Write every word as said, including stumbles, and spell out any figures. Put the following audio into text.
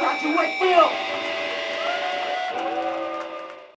you, Wakefield!